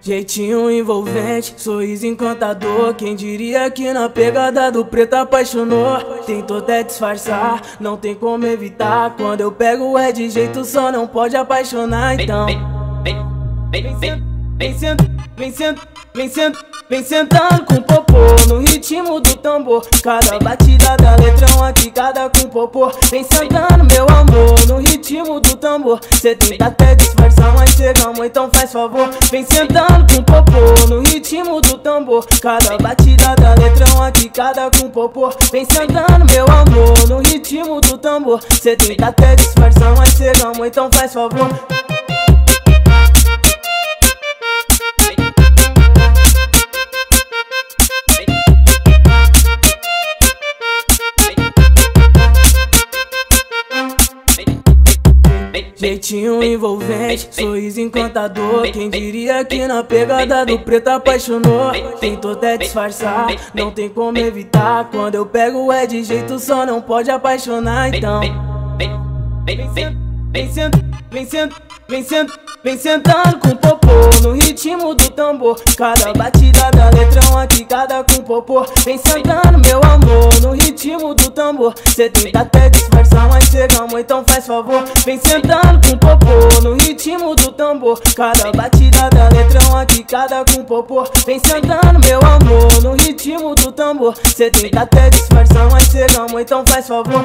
Jeitinho envolvente, sorriso encantador. Quem diria que na pegada do preto apaixonou? Tentou até disfarçar, não tem como evitar. Quando eu pego é de jeito, só não pode apaixonar. Então vem sentando com popô no ritmo do tambor. Cada batida da letra é uma quicada com popô. Vem sentando, meu amor, no ritmo do tambor. Cê tenta até disfarçar, mas cê calma, então faz favor. Vem sentando com popô no ritmo do tambor. Cada batida da letra é uma quicada com popô. Vem sentando, meu amor, no ritmo do tambor. Cê tenta até disfarçar, mas cê calma, então faz favor. Jeitinho envolvente, sorriso encantador. Quem diria que na pegada do preto apaixonou? Tentou até disfarçar, não tem como evitar. Quando eu pego é de jeito, só não pode apaixonar. Então vem sentando com popô no ritmo do tambor. Cada batida da letra é uma quicada com popô. Vem sentando, meu amor, no ritmo do tambor. Cê tenta até disfarçar, mas cê calma, então faz favor. Vem sentando com popô no ritmo do tambor. Cada batida da letra é uma quicada com popô. Vem sentando, meu amor, no ritmo do tambor. Cê tenta até disfarçar, mas cê calma, então faz favor.